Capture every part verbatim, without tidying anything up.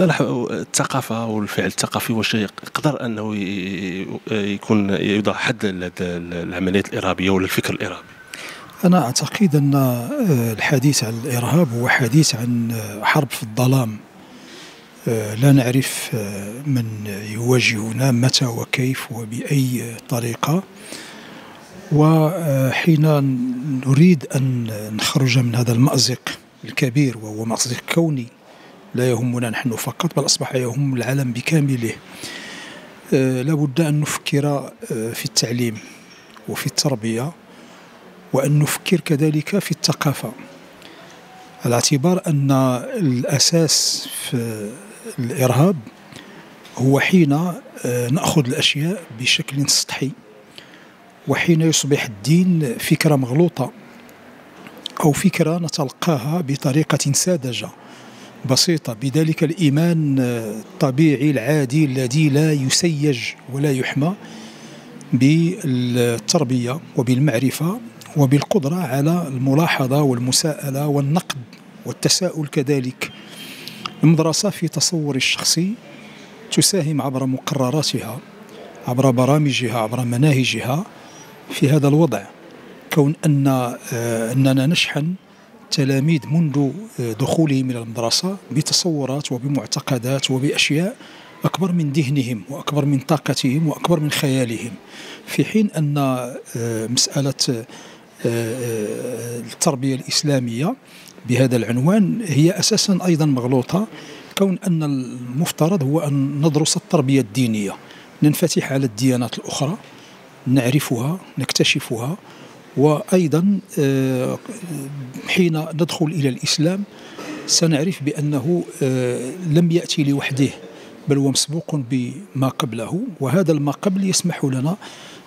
مصطلح الثقافه والفعل الثقافي واش يقدر انه يكون يوضع حد للعمليات الارهابيه ولا الفكر الارهابي؟ انا اعتقد ان الحديث عن الارهاب هو حديث عن حرب في الظلام، لا نعرف من يواجهنا متى وكيف وبأي طريقة، وحين نريد أن نخرج من هذا المأزق الكبير وهو مأزق كوني لا يهمنا نحن فقط بل أصبح يهم العالم بكامله، لابد أن نفكر في التعليم وفي التربية وأن نفكر كذلك في الثقافة، على اعتبار أن الأساس في الإرهاب هو حين نأخذ الأشياء بشكل سطحي وحين يصبح الدين فكرة مغلوطة أو فكرة نتلقاها بطريقة ساذجة بسيطة، بذلك الإيمان الطبيعي العادي الذي لا يسيج ولا يحمى بالتربية وبالمعرفة وبالقدرة على الملاحظة والمساءلة والنقد والتساؤل. كذلك المدرسة في تصوري الشخصي تساهم عبر مقرراتها عبر برامجها عبر مناهجها في هذا الوضع، كون أن أننا نشحن تلاميذ منذ دخولهم إلى المدرسة بتصورات وبمعتقدات وبأشياء أكبر من ذهنهم وأكبر من طاقتهم وأكبر من خيالهم، في حين أن مسألة التربية الإسلامية بهذا العنوان هي أساسا أيضا مغلوطة، كون أن المفترض هو أن ندرس التربية الدينية، ننفتح على الديانات الأخرى، نعرفها نكتشفها، وأيضا حين ندخل إلى الإسلام سنعرف بأنه لم يأتي لوحده بل هو مسبوق بما قبله، وهذا ما قبل يسمح لنا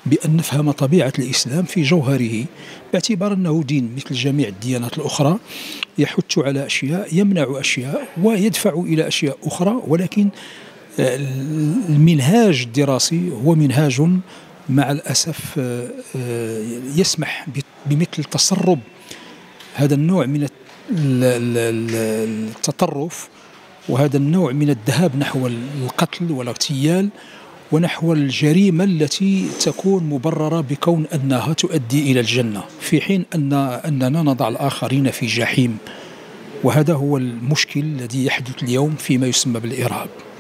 بأن نفهم طبيعة الإسلام في جوهره، باعتبار أنه دين مثل جميع الديانات الأخرى يحث على أشياء يمنع أشياء ويدفع إلى أشياء أخرى، ولكن المنهاج الدراسي هو منهاج مع الأسف يسمح بمثل تسرب هذا النوع من التطرف وهذا النوع من الذهاب نحو القتل والاغتيال ونحو الجريمة التي تكون مبررة بكون أنها تؤدي إلى الجنة، في حين أن أننا نضع الآخرين في جحيم، وهذا هو المشكل الذي يحدث اليوم فيما يسمى بالإرهاب.